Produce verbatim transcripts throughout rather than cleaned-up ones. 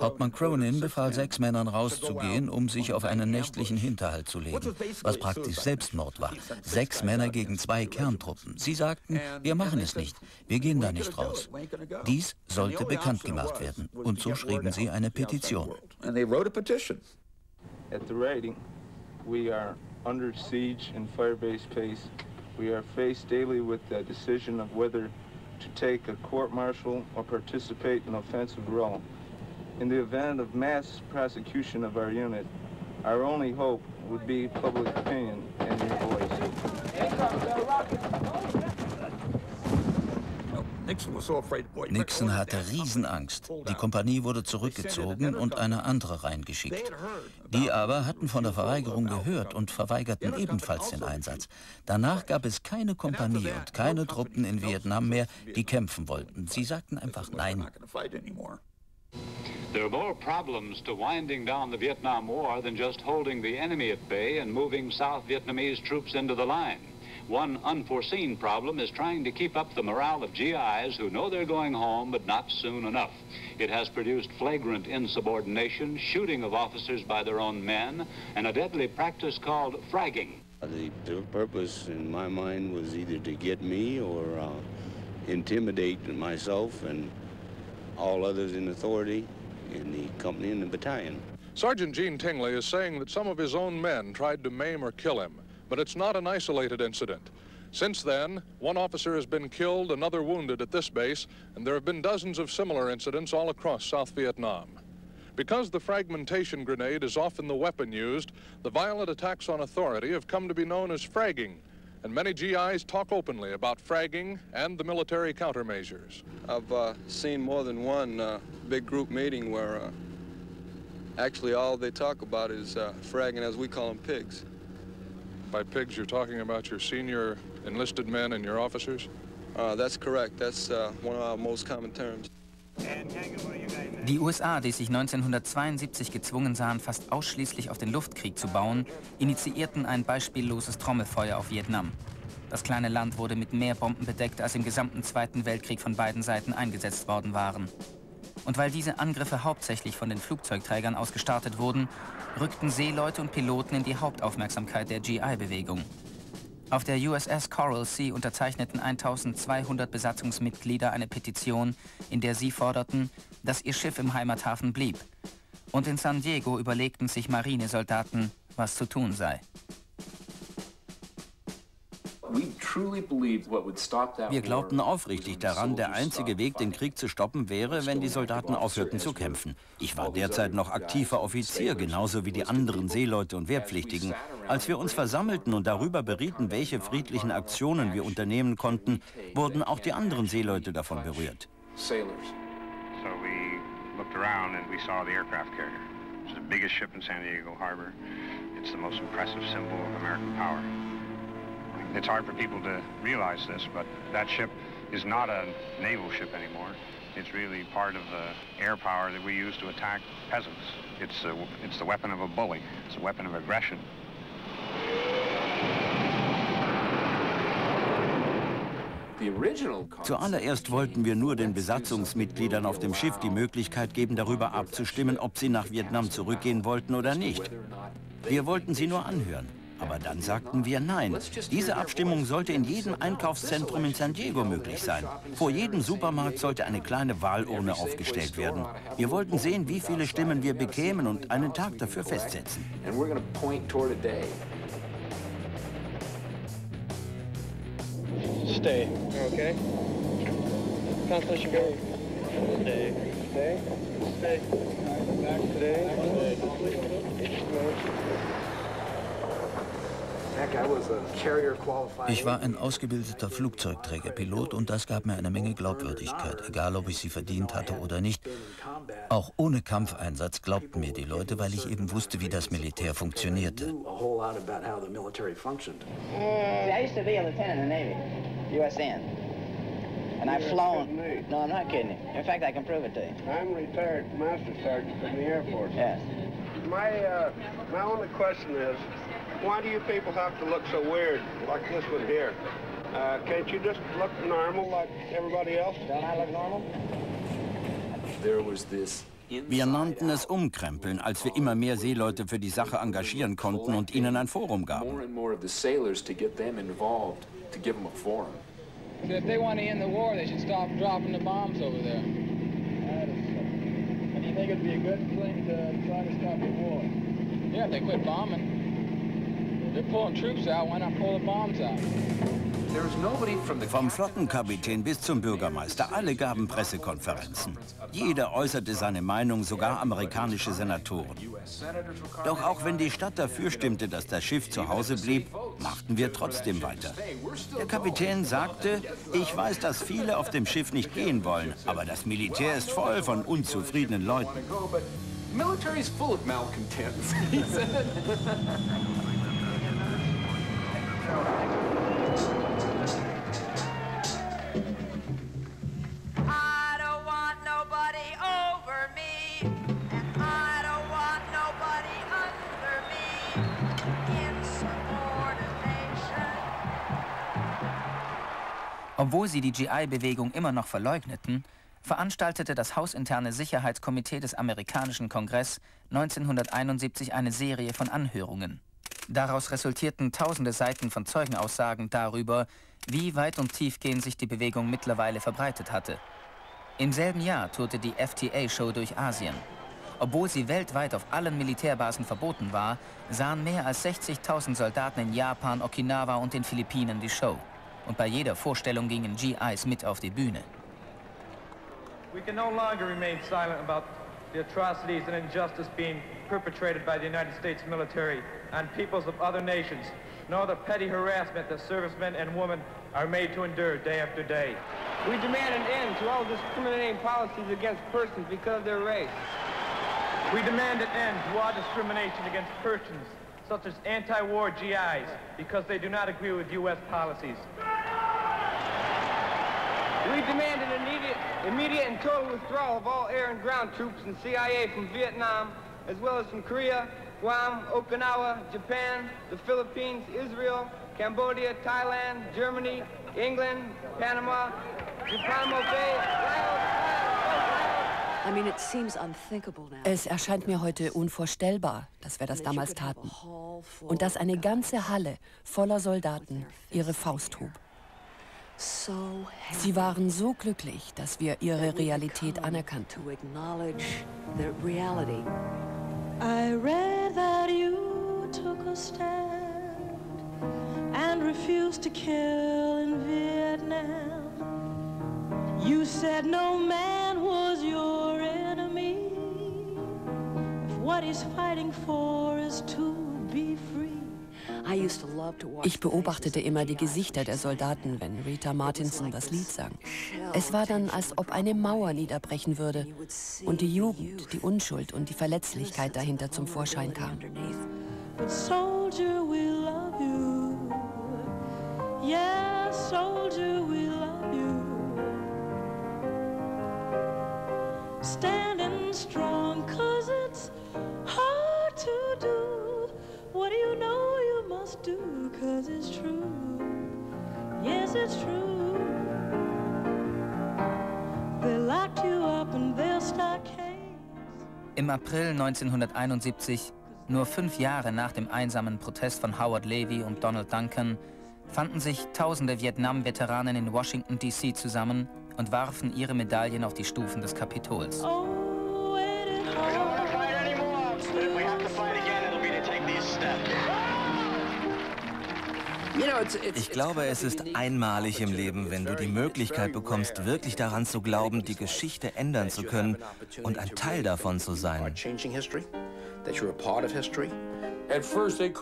Hauptmann Cronin befahl sechs Männern rauszugehen, um sich auf einen nächtlichen Hinterhalt zu legen, was praktisch Selbstmord war. Sechs Männer gegen zwei Kerntruppen. Sie sagten, wir machen es nicht, wir gehen da nicht raus. Dies sollte bekannt gemacht werden. Und so schrieben sie eine Petition. At the writing, we are under siege in fire-based pace. We are faced daily with the decision of whether to take a court-martial or participate in offensive role. In the event of mass prosecution of our unit, our only hope would be public opinion and your voice. Nixon hatte Riesenangst. Die Kompanie wurde zurückgezogen und eine andere reingeschickt. Die aber hatten von der Verweigerung gehört und verweigerten ebenfalls den Einsatz. Danach gab es keine Kompanie und keine Truppen in Vietnam mehr, die kämpfen wollten. Sie sagten einfach Nein. There are more problems to winding down the Vietnam War than just holding the enemy at bay and moving South Vietnamese troops into the line. One unforeseen problem is trying to keep up the morale of G Is who know they're going home, but not soon enough. It has produced flagrant insubordination, shooting of officers by their own men, and a deadly practice called fragging. The purpose in my mind was either to get me or uh, intimidate myself and all others in authority in the company and the battalion. Sergeant Gene Tingley is saying that some of his own men tried to maim or kill him. But it's not an isolated incident. Since then, one officer has been killed, another wounded at this base, and there have been dozens of similar incidents all across South Vietnam. Because the fragmentation grenade is often the weapon used, the violent attacks on authority have come to be known as fragging, and many G Is talk openly about fragging and the military countermeasures. I've uh, seen more than one uh, big group meeting where uh, actually all they talk about is uh, fragging, as we call them, pigs. By pigs, you're talking about your senior enlisted men and your officers? Uh, that's correct. That's uh, one of our most common terms. Die U S A, die sich neunzehnhundertzweiundsiebzig gezwungen sahen, fast ausschließlich auf den Luftkrieg zu bauen, initiierten ein beispielloses Trommelfeuer auf Vietnam. Das kleine Land wurde mit mehr Bomben bedeckt, als im gesamten Zweiten Weltkrieg von beiden Seiten eingesetzt worden waren. Und weil diese Angriffe hauptsächlich von den Flugzeugträgern aus gestartet wurden, rückten Seeleute und Piloten in die Hauptaufmerksamkeit der G I-Bewegung. Auf der U S S Coral Sea unterzeichneten eintausendzweihundert Besatzungsmitglieder eine Petition, in der sie forderten, dass ihr Schiff im Heimathafen blieb. Und in San Diego überlegten sich Marinesoldaten, was zu tun sei. Wir glaubten aufrichtig daran, der einzige Weg, den Krieg zu stoppen, wäre, wenn die Soldaten aufhörten zu kämpfen. Ich war derzeit noch aktiver Offizier, genauso wie die anderen Seeleute und Wehrpflichtigen. Als wir uns versammelten und darüber berieten, welche friedlichen Aktionen wir unternehmen konnten, wurden auch die anderen Seeleute davon berührt. It's hard for people to realize this, but that ship is not a naval ship anymore. It's really part of the air power that we use to attack peasants. It's, a, it's the weapon of a bully. It's a weapon of aggression. Zuallererst wollten wir nur den Besatzungsmitgliedern auf dem Schiff die Möglichkeit geben, darüber abzustimmen, ob sie nach Vietnam zurückgehen wollten oder nicht. Wir wollten sie nur anhören. Aber dann sagten wir Nein. Diese Abstimmung sollte in jedem Einkaufszentrum in San Diego möglich sein. Vor jedem Supermarkt sollte eine kleine Wahlurne aufgestellt werden. Wir wollten sehen, wie viele Stimmen wir bekämen und einen Tag dafür festsetzen. Stay. Okay. Constellation go. Stay. Stay. Stay. Back today. Ich war ein ausgebildeter Flugzeugträgerpilot und das gab mir eine Menge Glaubwürdigkeit, egal ob ich sie verdient hatte oder nicht. Auch ohne Kampfeinsatz glaubten mir die Leute, weil ich eben wusste, wie das Militär funktionierte. I used to be a lieutenant in the Navy, U S N, and I've flown. No, I'm not kidding you. In fact, I can prove it to you. I'm retired master sergeant in the Air Force. Yes. My uh, my only question is, why do you people have to look so weird, like this one here? Uh, can't you just look normal like everybody else? Don't I look normal? There was this. Wir nannten es Umkrempeln, als wir immer mehr Seeleute für die Sache engagieren konnten und ihnen ein Forum gaben. Vom Flottenkapitän bis zum Bürgermeister, alle gaben Pressekonferenzen. Jeder äußerte seine Meinung, sogar amerikanische Senatoren. Doch auch wenn die Stadt dafür stimmte, dass das Schiff zu Hause blieb, machten wir trotzdem weiter. Der Kapitän sagte, ich weiß, dass viele auf dem Schiff nicht gehen wollen, aber das Militär ist voll von unzufriedenen Leuten. Military is full of malcontents, he said. I don't want nobody over me, and I don't want nobody under me. Insubordination. Obwohl sie die G I-Bewegung immer noch verleugneten, veranstaltete das hausinterne Sicherheitskomitee des amerikanischen Kongress neunzehnhunderteinundsiebzig eine Serie von Anhörungen. Daraus resultierten tausende Seiten von Zeugenaussagen darüber, wie weit und tiefgehend sich die Bewegung mittlerweile verbreitet hatte. Im selben Jahr tourte die F T A-Show durch Asien. Obwohl sie weltweit auf allen Militärbasen verboten war, sahen mehr als sechzigtausend Soldaten in Japan, Okinawa und den Philippinen die Show. Und bei jeder Vorstellung gingen G Is mit auf die Bühne. We can no longer remain silent about the atrocities and injustice being perpetrated by the United States military on peoples of other nations, nor the petty harassment that servicemen and women are made to endure day after day. We demand an end to all discriminating policies against persons because of their race. We demand an end to all discrimination against persons, such as anti-war G Is, because they do not agree with U S policies. We demand an immediate, immediate and total withdrawal of all air and ground troops and C I A from Vietnam, as well as from Korea, Guam, Okinawa, Japan, the Philippines, Israel, Cambodia, Thailand, Germany, England, Panama, Guantanamo Bay, Laos. I mean, it seems unthinkable now. Es erscheint mir heute unvorstellbar, dass wir das damals taten. Und dass eine ganze Halle voller Soldaten ihre Faust hob. Sie waren so glücklich, dass wir ihre Realität anerkannten. I read that you took a stand and refused to kill in Vietnam. You said no man was your enemy. If what he's fighting for is to be free. Ich beobachtete immer die Gesichter der Soldaten, wenn Rita Martinson das Lied sang. Es war dann, als ob eine Mauer niederbrechen würde und die Jugend, die Unschuld und die Verletzlichkeit dahinter zum Vorschein kam. What do you know you must do, cause it's true, yes it's true. They locked you up in their stockades. Im April neunzehnhunderteinundsiebzig, nur fünf Jahre nach dem einsamen Protest von Howard Levy und Donald Duncan, fanden sich tausende Vietnam-Veteranen in Washington D C zusammen und warfen ihre Medaillen auf die Stufen des Kapitols. Oh. Ich glaube, es ist einmalig im Leben, wenn du die Möglichkeit bekommst, wirklich daran zu glauben, die Geschichte ändern zu können und ein Teil davon zu sein.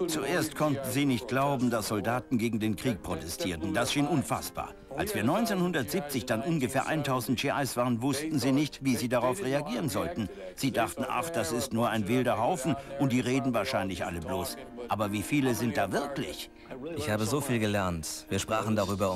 Zuerst konnten sie nicht glauben, dass Soldaten gegen den Krieg protestierten. Das schien unfassbar. Als wir neunzehnhundertsiebzig dann ungefähr tausend G Is waren, wussten sie nicht, wie sie darauf reagieren sollten. Sie dachten, ach, das ist nur ein wilder Haufen und die reden wahrscheinlich alle bloß. Aber wie viele sind da wirklich? Ich habe so viel gelernt. Wir sprachen darüber, um